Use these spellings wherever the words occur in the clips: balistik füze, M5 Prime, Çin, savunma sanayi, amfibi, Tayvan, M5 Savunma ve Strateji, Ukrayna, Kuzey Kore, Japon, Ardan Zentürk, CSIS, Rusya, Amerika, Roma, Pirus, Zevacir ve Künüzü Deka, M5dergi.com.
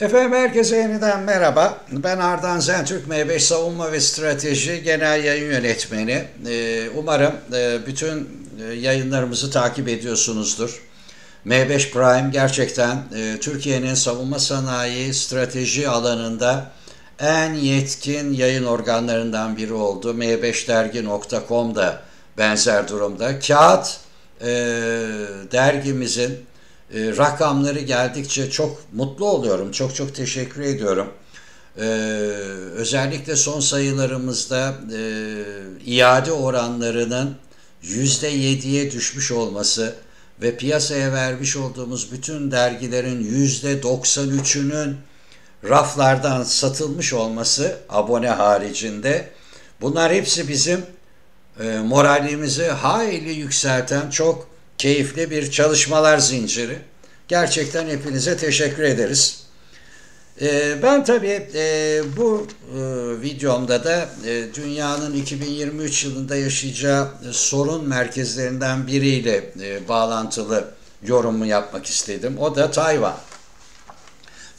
Efendim herkese yeniden merhaba. Ben Ardan Zentürk, M5 Savunma ve Strateji Genel Yayın Yönetmeni. Umarım bütün yayınlarımızı takip ediyorsunuzdur. M5 Prime gerçekten Türkiye'nin savunma sanayi strateji alanında en yetkin yayın organlarından biri oldu. M5dergi.com da benzer durumda. Kağıt dergimizin rakamları geldikçe çok mutlu oluyorum. Çok teşekkür ediyorum. Özellikle son sayılarımızda iade oranlarının %7'ye düşmüş olması ve piyasaya vermiş olduğumuz bütün dergilerin %93'ünün raflardan satılmış olması, abone haricinde, bunlar hepsi bizim moralimizi hayli yükselten çok keyifli bir çalışmalar zinciri. Gerçekten hepinize teşekkür ederiz. Ben tabii bu videomda da dünyanın 2023 yılında yaşayacağı sorun merkezlerinden biriyle bağlantılı yorumu yapmak istedim. O da Tayvan.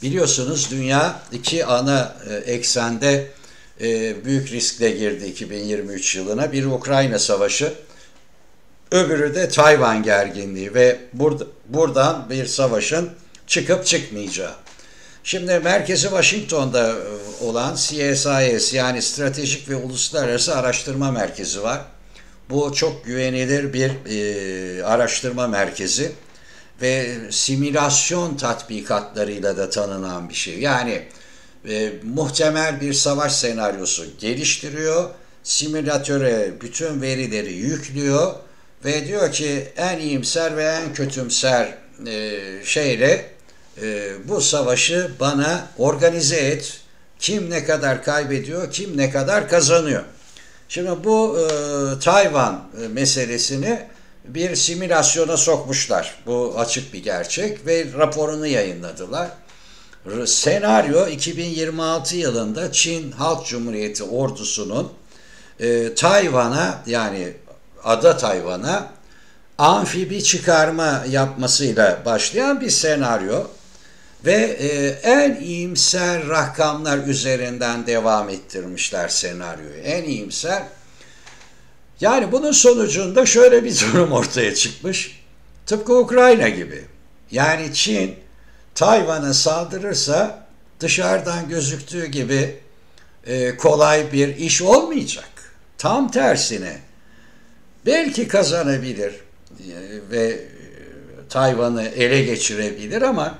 Biliyorsunuz dünya iki ana eksende büyük riskle girdi 2023 yılına. Biri Ukrayna Savaşı, öbürü de Tayvan gerginliği ve buradan bir savaşın çıkıp çıkmayacağı. Şimdi merkezi Washington'da olan CSIS, yani Stratejik ve Uluslararası Araştırma Merkezi var. Bu çok güvenilir bir araştırma merkezi ve simülasyon tatbikatlarıyla da tanınan bir şey. Yani muhtemel bir savaş senaryosu geliştiriyor, simülatöre bütün verileri yüklüyor ve diyor ki en iyimser ve en kötümser şeyle bu savaşı bana organize et. Kim ne kadar kaybediyor, kim ne kadar kazanıyor. Şimdi bu Tayvan meselesini bir simülasyona sokmuşlar. Bu açık bir gerçek ve raporunu yayınladılar. Senaryo 2026 yılında Çin Halk Cumhuriyeti ordusunun Tayvan'a, yani Ada Tayvan'a amfibi çıkarma yapmasıyla başlayan bir senaryo ve en iyimser rakamlar üzerinden devam ettirmişler senaryoyu. En iyimser. Yani bunun sonucunda şöyle bir durum ortaya çıkmış. Tıpkı Ukrayna gibi. Yani Çin Tayvan'a saldırırsa dışarıdan gözüktüğü gibi kolay bir iş olmayacak. Tam tersine belki kazanabilir ve Tayvan'ı ele geçirebilir ama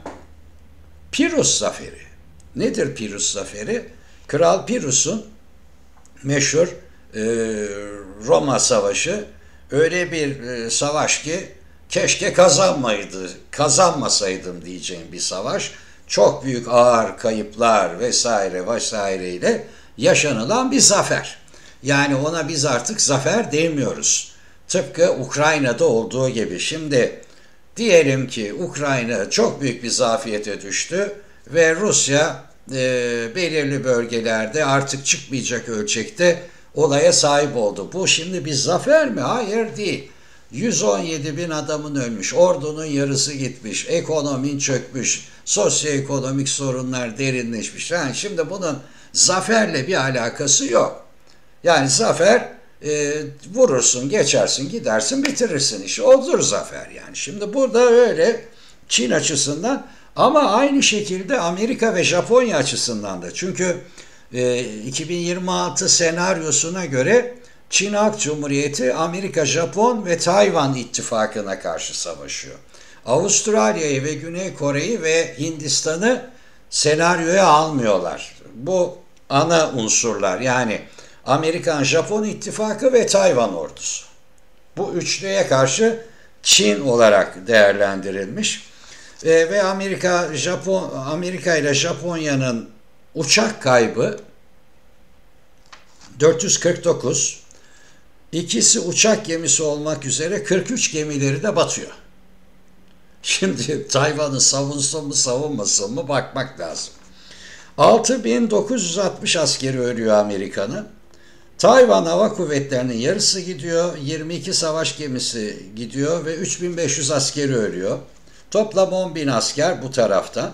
Pirus zaferi. Nedir Pirus zaferi? Kral Pirus'un meşhur Roma savaşı öyle bir savaş ki keşke kazanmasaydım diyeceğim bir savaş. Çok büyük ağır kayıplar vesaireyle yaşanılan bir zafer. Yani ona biz artık zafer demiyoruz. Tıpkı Ukrayna'da olduğu gibi. Şimdi diyelim ki Ukrayna çok büyük bir zafiyete düştü ve Rusya belirli bölgelerde artık çıkmayacak ölçekte olaya sahip oldu. Bu şimdi bir zafer mi? Hayır, değil. 117 bin adamın ölmüş, ordunun yarısı gitmiş, ekonomin çökmüş, sosyoekonomik sorunlar derinleşmiş. Yani şimdi bunun zaferle bir alakası yok. Yani zafer vurursun, geçersin, gidersin, bitirirsin işi. Olur zafer yani. Şimdi burada öyle Çin açısından ama aynı şekilde Amerika ve Japonya açısından da. Çünkü 2026 senaryosuna göre Çin Halk Cumhuriyeti Amerika, Japon ve Tayvan ittifakına karşı savaşıyor. Avustralya'yı ve Güney Kore'yi ve Hindistan'ı senaryoya almıyorlar. Bu ana unsurlar yani. Amerikan-Japon ittifakı ve Tayvan ordusu. Bu üçlüye karşı Çin olarak değerlendirilmiş ve Amerika ile Japonya'nın uçak kaybı 449, ikisi uçak gemisi olmak üzere 43 gemileri de batıyor. Şimdi Tayvan'ı savunsun mu savunmasın mı bakmak lazım. 6960 askeri ölüyor Amerika'nın. Tayvan Hava Kuvvetleri'nin yarısı gidiyor, 22 savaş gemisi gidiyor ve 3500 askeri ölüyor. Toplam 10.000 asker bu taraftan.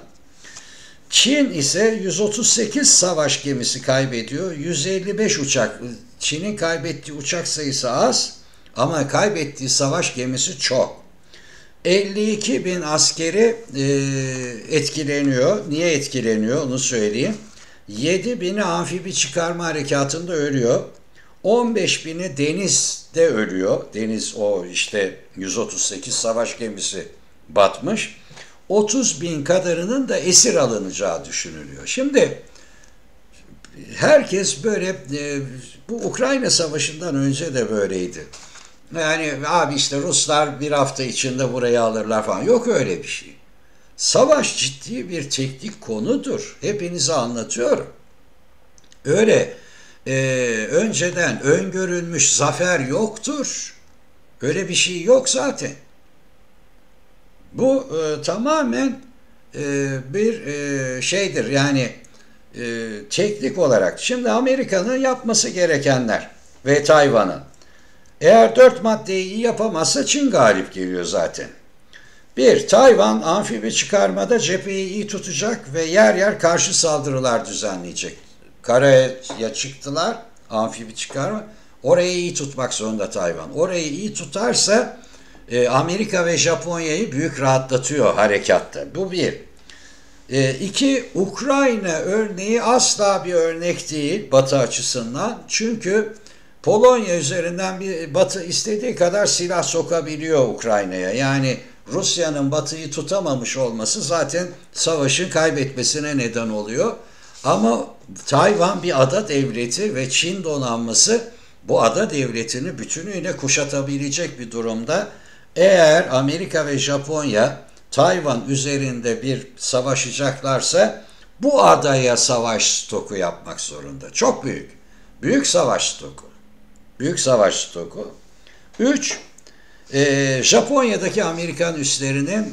Çin ise 138 savaş gemisi kaybediyor. 155 uçak. Çin'in kaybettiği uçak sayısı az ama kaybettiği savaş gemisi çok. 52 bin askeri etkileniyor. Niye etkileniyor onu söyleyeyim. 7 bini amfibi çıkarma harekatında ölüyor. 15 bini denizde ölüyor. Deniz o işte 138 savaş gemisi batmış. 30 bin kadarının da esir alınacağı düşünülüyor. Şimdi herkes böyle, bu Ukrayna Savaşı'ndan önce de böyleydi. Yani abi işte Ruslar bir hafta içinde burayı alırlar falan. Yok öyle bir şey. Savaş ciddi bir teknik konudur. Hepinize anlatıyorum. Öyle önceden öngörülmüş zafer yoktur. Öyle bir şey yok zaten. Bu tamamen bir şeydir yani teknik olarak. Şimdi Amerika'nın yapması gerekenler ve Tayvan'ın. Eğer 4 maddeyi iyi yapamazsa Çin galip geliyor zaten. 1. Tayvan amfibi çıkarmada cepheyi iyi tutacak ve yer yer karşı saldırılar düzenleyecek. Karaya çıktılar amfibi çıkarma. Orayı iyi tutmak zorunda Tayvan. Orayı iyi tutarsa Amerika ve Japonya'yı büyük rahatlatıyor harekatta. Bu bir. 2. Ukrayna örneği asla bir örnek değil Batı açısından. Çünkü Polonya üzerinden bir Batı istediği kadar silah sokabiliyor Ukrayna'ya. Yani Rusya'nın Batı'yı tutamamış olması zaten savaşın kaybetmesine neden oluyor. Ama Tayvan bir ada devleti ve Çin donanması bu ada devletini bütünüyle kuşatabilecek bir durumda. Eğer Amerika ve Japonya Tayvan üzerinde bir savaşacaklarsa bu adaya savaş stoku yapmak zorunda. Çok büyük. Büyük savaş stoku. Büyük savaş stoku. 3. Japonya'daki Amerikan üslerinin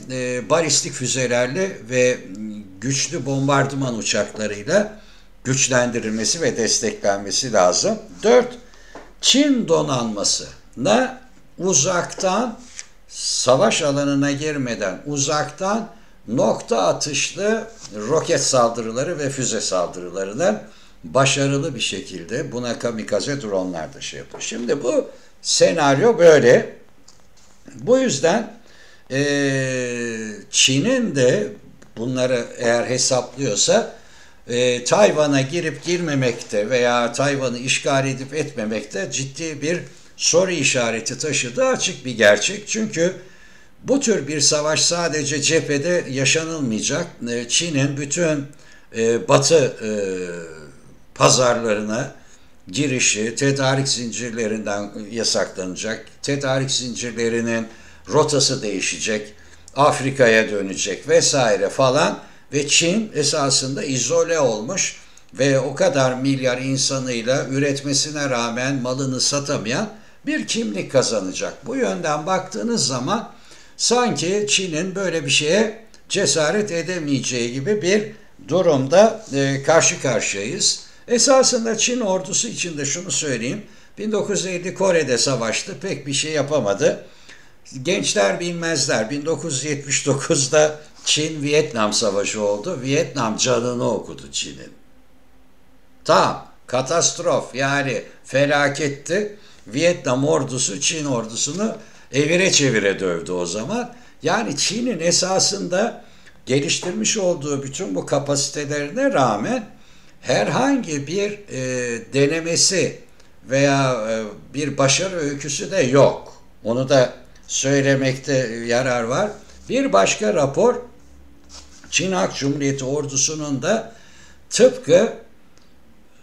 balistik füzelerle ve güçlü bombardıman uçaklarıyla güçlendirilmesi ve desteklenmesi lazım. 4. Çin donanmasına uzaktan, savaş alanına girmeden uzaktan nokta atışlı roket saldırıları ve füze saldırılarını başarılı bir şekilde, buna kamikaze dronlar da şey yapıyor. Şimdi bu senaryo böyle. Bu yüzden Çin'in de bunları eğer hesaplıyorsa Tayvan'a girip girmemekte veya Tayvan'ı işgal edip etmemekte ciddi bir soru işareti taşıdığı açık bir gerçek. Çünkü bu tür bir savaş sadece cephede yaşanılmayacak. Çin'in bütün Batı pazarlarına girişi tedarik zincirlerinden yasaklanacak. Tedarik zincirlerinin rotası değişecek. Afrika'ya dönecek vesaire falan ve Çin esasında izole olmuş ve o kadar milyar insanıyla üretmesine rağmen malını satamayan bir kimlik kazanacak. Bu yönden baktığınız zaman sanki Çin'in böyle bir şeye cesaret edemeyeceği gibi bir durumda karşı karşıyayız. Esasında Çin ordusu için de şunu söyleyeyim. 1950 Kore'de savaştı, pek bir şey yapamadı. Gençler bilmezler. 1979'da Çin-Vietnam savaşı oldu. Vietnam canını okudu Çin'in. Tam katastrof yani felaketti. Vietnam ordusu Çin ordusunu evire çevire dövdü o zaman. Yani Çin'in esasında geliştirmiş olduğu bütün bu kapasitelerine rağmen herhangi bir denemesi veya bir başarı öyküsü de yok. Onu da söylemekte yarar var. Bir başka rapor, Çin Halk Cumhuriyeti ordusunun da tıpkı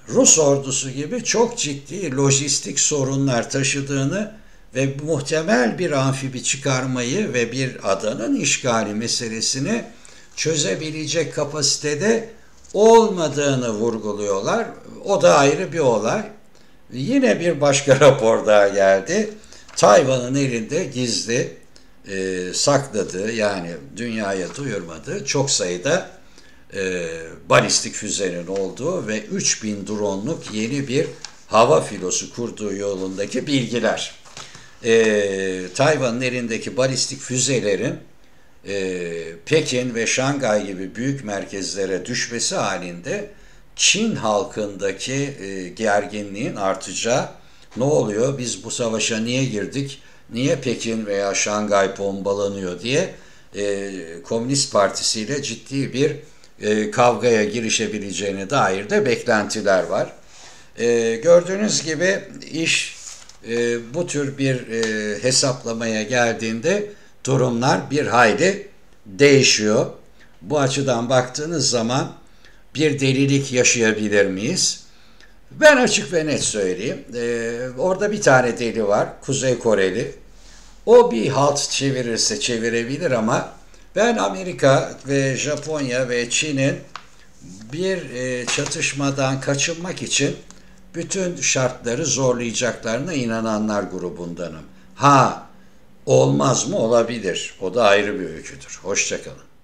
Rus ordusu gibi çok ciddi lojistik sorunlar taşıdığını ve muhtemel bir amfibi çıkarmayı ve bir adanın işgali meselesini çözebilecek kapasitede olmadığını vurguluyorlar. O da ayrı bir olay. Yine bir başka rapor daha geldi. Tayvan'ın elinde gizli sakladığı, yani dünyaya duyurmadığı çok sayıda balistik füzenin olduğu ve 3000 dronluk yeni bir hava filosu kurduğu yolundaki bilgiler. Tayvan'ın elindeki balistik füzelerin Pekin ve Şangay gibi büyük merkezlere düşmesi halinde Çin halkındaki gerginliğin artacağı, ne oluyor, biz bu savaşa niye girdik, niye Pekin veya Şangay bombalanıyor diye Komünist Partisi ile ciddi bir kavgaya girişebileceğine dair de beklentiler var. Gördüğünüz gibi iş bu tür bir hesaplamaya geldiğinde durumlar bir hayli değişiyor. Bu açıdan baktığınız zaman bir delilik yaşayabilir miyiz? Ben açık ve net söyleyeyim. Orada bir tane deli var, Kuzey Koreli. O bir halt çevirirse çevirebilir ama ben Amerika ve Japonya ve Çin'in bir çatışmadan kaçınmak için bütün şartları zorlayacaklarına inananlar grubundanım. Ha, olmaz mı? Olabilir. O da ayrı bir öyküdür. Hoşça kalın.